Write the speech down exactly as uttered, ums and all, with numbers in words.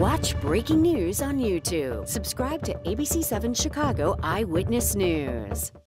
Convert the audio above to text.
Watch breaking news on YouTube. Subscribe to A B C seven Chicago Eyewitness News.